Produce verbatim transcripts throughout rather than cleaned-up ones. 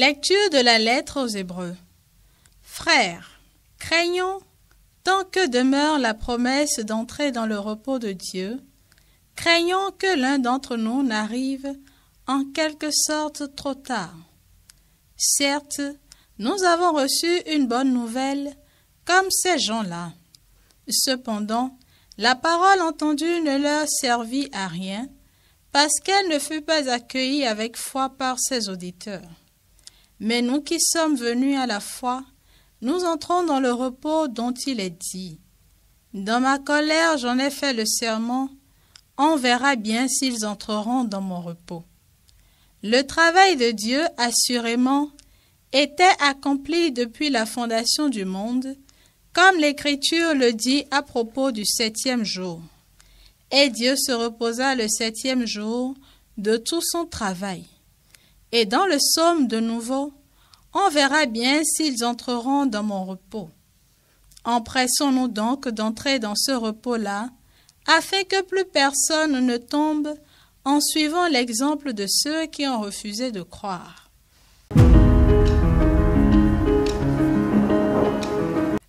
Lecture de la lettre aux Hébreux. Frères, craignons, tant que demeure la promesse d'entrer dans le repos de Dieu, craignons que l'un d'entre nous n'arrive en quelque sorte trop tard. Certes, nous avons reçu une bonne nouvelle, comme ces gens-là. Cependant, la parole entendue ne leur servit à rien, parce qu'elle ne fut pas accueillie avec foi par ses auditeurs. Mais nous qui sommes venus à la foi, nous entrons dans le repos dont il est dit. Dans ma colère, j'en ai fait le serment. On verra bien s'ils entreront dans mon repos. Le travail de Dieu, assurément, était accompli depuis la fondation du monde, comme l'Écriture le dit à propos du septième jour. Et Dieu se reposa le septième jour de tout son travail. Et dans le psaume de nouveau, on verra bien s'ils entreront dans mon repos. Empressons-nous donc d'entrer dans ce repos-là, afin que plus personne ne tombe en suivant l'exemple de ceux qui ont refusé de croire.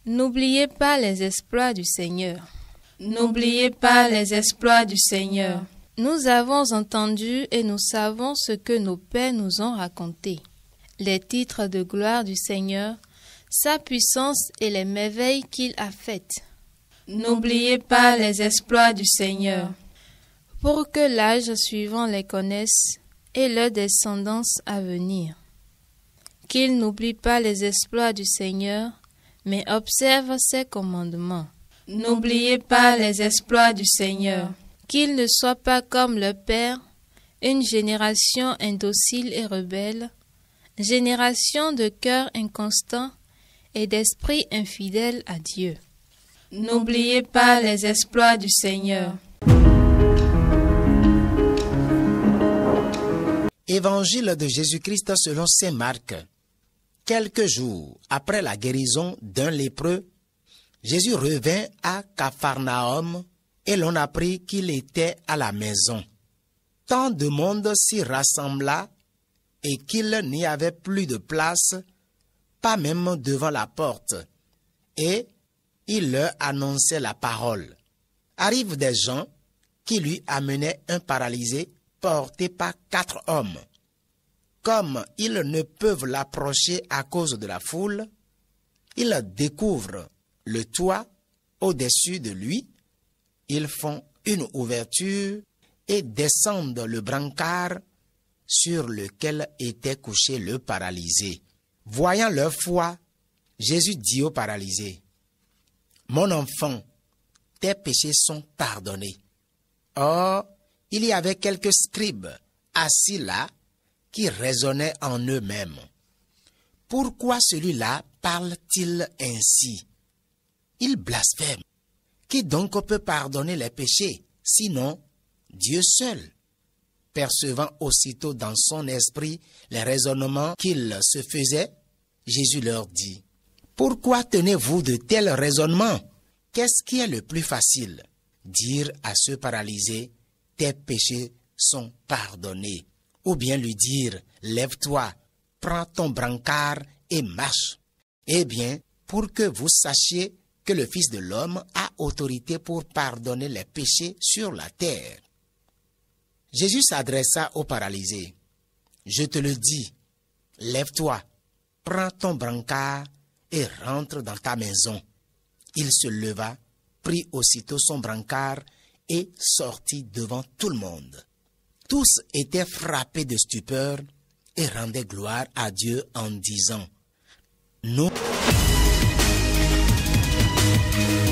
N'oubliez pas les exploits du Seigneur. N'oubliez pas les exploits du Seigneur. Nous avons entendu et nous savons ce que nos pères nous ont raconté. Les titres de gloire du Seigneur, sa puissance et les merveilles qu'il a faites. N'oubliez pas les exploits du Seigneur, pour que l'âge suivant les connaisse et leur descendance à venir. Qu'ils n'oublient pas les exploits du Seigneur, mais observent ses commandements. N'oubliez pas les exploits du Seigneur. Qu'ils ne soient pas comme leur père, une génération indocile et rebelle, génération de cœur inconstant et d'esprit infidèle à Dieu. N'oubliez pas les exploits du Seigneur. Évangile de Jésus-Christ selon saint Marc. Quelques jours après la guérison d'un lépreux, Jésus revint à Capharnaüm, et l'on apprit qu'il était à la maison. Tant de monde s'y rassembla, et qu'il n'y avait plus de place, pas même devant la porte. Et il leur annonçait la parole. Arrivent des gens qui lui amenaient un paralysé porté par quatre hommes. Comme ils ne peuvent l'approcher à cause de la foule, ils découvrent le toit au-dessus de lui. Ils font une ouverture et descendent le brancard sur lequel était couché le paralysé. Voyant leur foi, Jésus dit au paralysé, « Mon enfant, tes péchés sont pardonnés. » Or, il y avait quelques scribes assis là qui raisonnaient en eux-mêmes. « Pourquoi celui-là parle-t-il ainsi? Il blasphème. Qui donc peut pardonner les péchés, sinon Dieu seul? » Percevant aussitôt dans son esprit les raisonnements qu'ils se faisaient, Jésus leur dit, « Pourquoi tenez-vous de tels raisonnements? Qu'est-ce qui est le plus facile? Dire à ce paralysé, tes péchés sont pardonnés. Ou bien lui dire, lève-toi, prends ton brancard et marche. Eh bien, pour que vous sachiez que le Fils de l'homme a autorité pour pardonner les péchés sur la terre. » Jésus s'adressa au paralysé. « Je te le dis, lève-toi, prends ton brancard et rentre dans ta maison. » Il se leva, prit aussitôt son brancard et sortit devant tout le monde. Tous étaient frappés de stupeur et rendaient gloire à Dieu en disant « Nous... » Thank you.